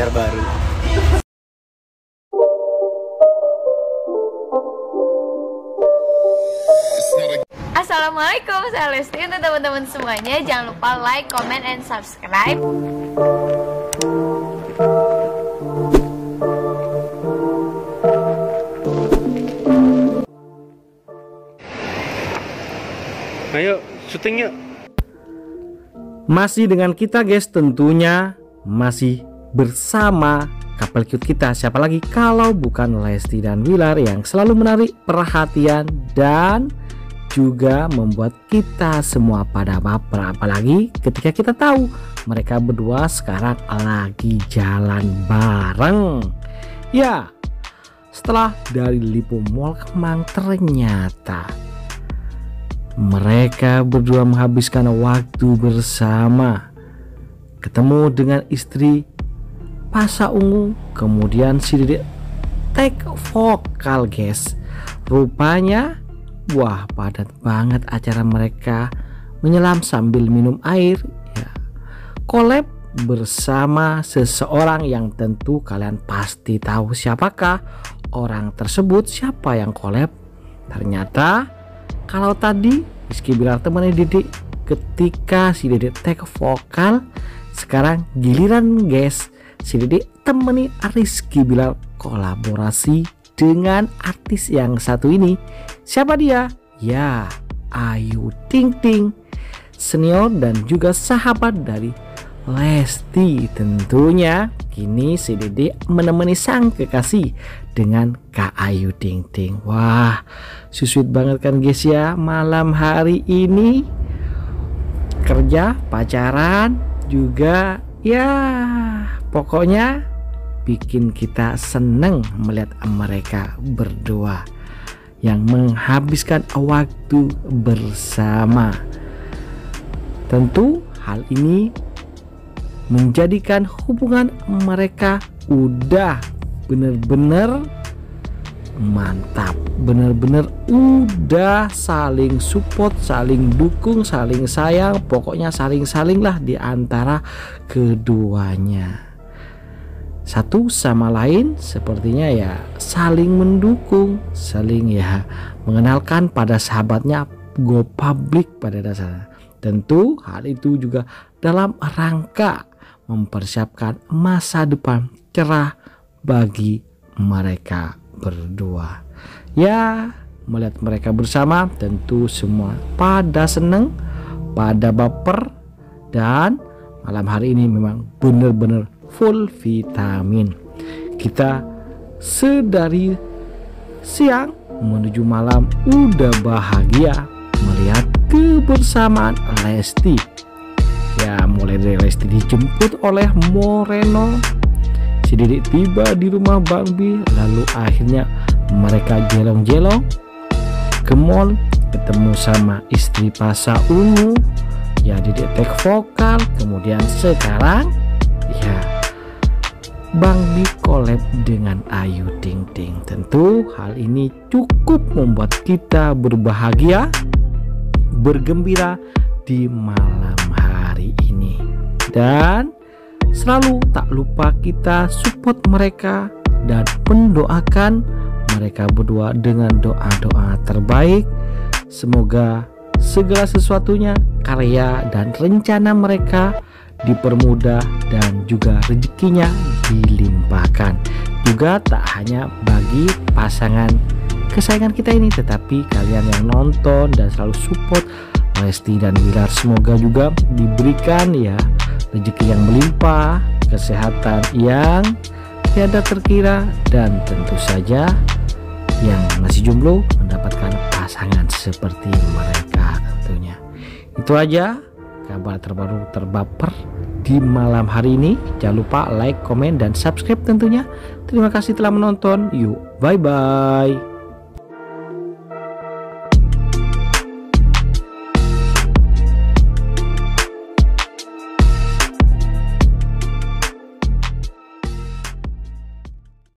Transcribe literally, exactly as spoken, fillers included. pacar baru. Assalamualaikum, saya Lesti. Untuk teman-teman semuanya, jangan lupa like, comment, and subscribe. Ayo, syuting yuk. Masih dengan kita guys, tentunya masih bersama couple cute kita. Siapa lagi kalau bukan Lesti dan Billar yang selalu menarik perhatian dan juga membuat kita semua pada baper. Apalagi ketika kita tahu mereka berdua sekarang lagi jalan bareng. Ya, setelah dari Lipo Mall Kemang, ternyata mereka berdua menghabiskan waktu bersama, ketemu dengan istri Pasa Ungu, kemudian si Didit take vokal guys. Rupanya wah, padat banget acara mereka menyelam sambil minum air ya. Collab bersama seseorang yang tentu kalian pasti tahu siapakah orang tersebut, siapa yang collab. Ternyata kalau tadi Rizky Billar temannya Didit, ketika si Didit take vokal, sekarang giliran guys si Didit temani Rizky Billar kolaborasi dengan artis yang satu ini. Siapa dia? Ya, Ayu Ting Ting, senior dan juga sahabat dari Lesti tentunya. Kini si Didit menemani sang kekasih dengan Kak Ayu Ting Ting. Wah, sweet banget kan guys ya. Malam hari ini kerja, pacaran juga ya, pokoknya bikin kita seneng melihat mereka berdua yang menghabiskan waktu bersama. Tentu hal ini menjadikan hubungan mereka udah bener-bener mantap, bener-bener udah saling support, saling dukung, saling sayang, pokoknya saling-saling lah diantara keduanya. Satu sama lain sepertinya ya saling mendukung, saling ya mengenalkan pada sahabatnya go public pada dasarnya. Tentu hal itu juga dalam rangka mempersiapkan masa depan cerah bagi mereka berdua. Ya, melihat mereka bersama tentu semua pada seneng, pada baper, dan malam hari ini memang benar-benar full vitamin. Kita sedari siang menuju malam udah bahagia melihat kebersamaan Lesti. Ya, mulai dari Lesti dijemput oleh Moreno, si Didit tiba di rumah Bambi, lalu akhirnya mereka jelong-jelong ke mall, ketemu sama istri Pasa Ungu. Ya, Didit take vokal, kemudian sekarang ya Bambi collab dengan Ayu Ting Ting. Tentu hal ini cukup membuat kita berbahagia, bergembira di malam hari ini. Dan selalu tak lupa kita support mereka dan mendoakan mereka berdua dengan doa-doa terbaik. Semoga segala sesuatunya, karya dan rencana mereka dipermudah dan juga rezekinya dilimpahkan. Juga tak hanya bagi pasangan kesayangan kita ini, tetapi kalian yang nonton dan selalu support Lesti dan Billar, semoga juga diberikan ya rezeki yang melimpah, kesehatan yang tiada terkira, dan tentu saja yang masih jomblo mendapatkan pasangan seperti mereka tentunya. Itu aja kabar terbaru terbaper di malam hari ini. Jangan lupa like, komen, dan subscribe tentunya. Terima kasih telah menonton. Yuk, bye-bye.